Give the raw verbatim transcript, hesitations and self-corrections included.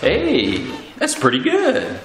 Hey, that's pretty good.